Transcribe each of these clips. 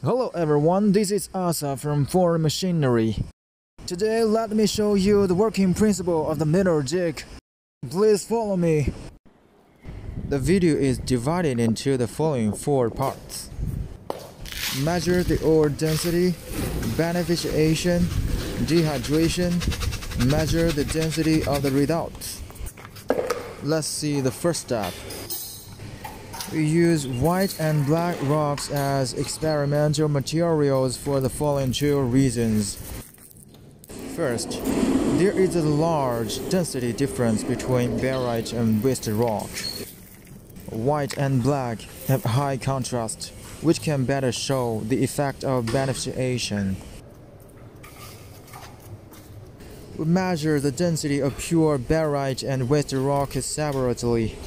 Hello everyone, this is Asa from Foreign Machinery. Today let me show you the working principle of the meter jig. Please follow me. The video is divided into the following four parts. Measure the ore density, beneficiation, dehydration, measure the density of the redout. Let's see the first step. We use white and black rocks as experimental materials for the following two reasons. First, there is a large density difference between barite and waste rock. White and black have high contrast, which can better show the effect of beneficiation. We measure the density of pure barite and waste rock separately.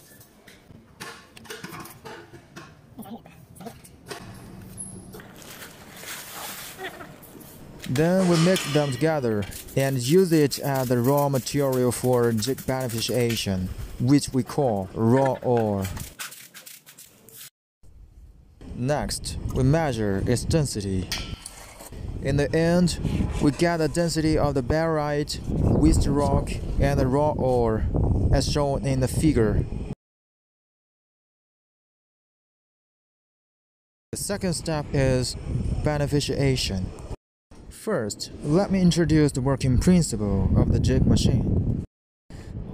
Then we mix them together and use it as the raw material for jig beneficiation, which we call raw ore. Next, we measure its density. In the end, we get the density of the barite, waste rock, and the raw ore, as shown in the figure. The second step is beneficiation. First, let me introduce the working principle of the jig machine.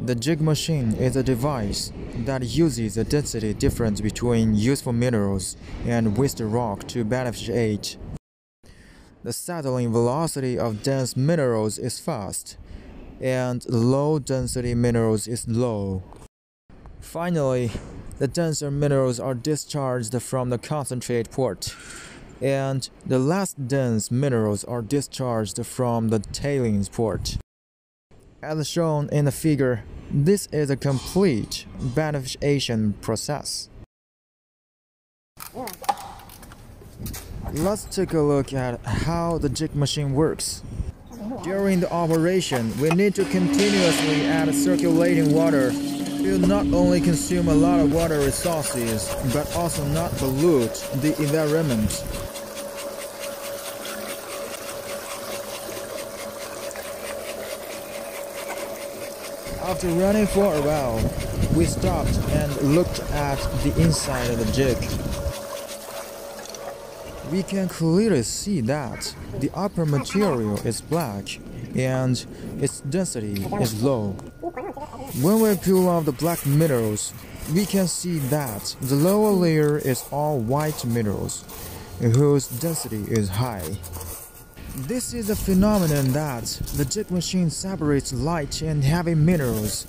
The jig machine is a device that uses the density difference between useful minerals and waste rock to beneficiate. The settling velocity of dense minerals is fast, and low density minerals is low. Finally, the denser minerals are discharged from the concentrate port, and the less dense minerals are discharged from the tailings port. As shown in the figure, this is a complete beneficiation process. Let's take a look at how the jig machine works. During the operation, we need to continuously add circulating water. Will not only consume a lot of water resources, but also not pollute the environment. After running for a while, we stopped and looked at the inside of the jig. We can clearly see that the upper material is black and its density is low. When we peel off the black minerals, we can see that the lower layer is all white minerals, whose density is high. This is a phenomenon that the jig machine separates light and heavy minerals.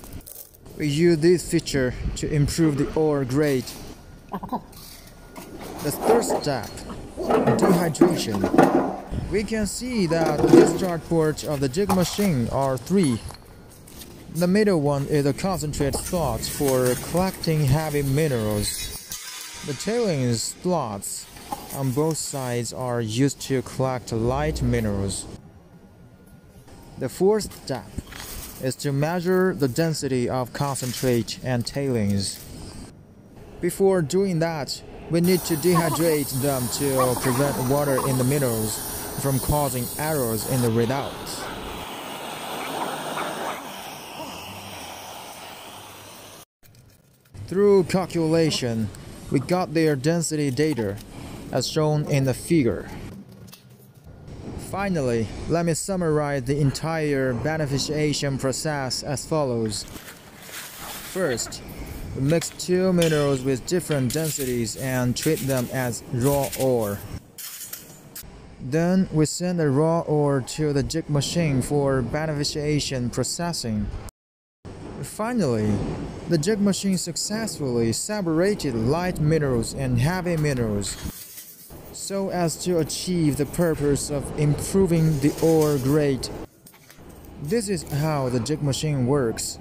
We use this feature to improve the ore grade. The third step, dehydration. We can see that the discharge ports of the jig machine are three. The middle one is a concentrate slot for collecting heavy minerals. The tailings slots on both sides are used to collect light minerals. The fourth step is to measure the density of concentrate and tailings. Before doing that, we need to dehydrate them to prevent water in the minerals from causing errors in the redout. Through calculation, we got their density data, as shown in the figure. Finally, let me summarize the entire beneficiation process as follows. First, we mix two minerals with different densities and treat them as raw ore. Then we send the raw ore to the jig machine for beneficiation processing. Finally, the jig machine successfully separated light minerals and heavy minerals, so as to achieve the purpose of improving the ore grade. This is how the jig machine works.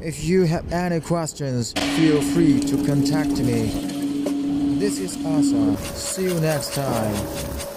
If you have any questions, feel free to contact me. This is Asa. See you next time.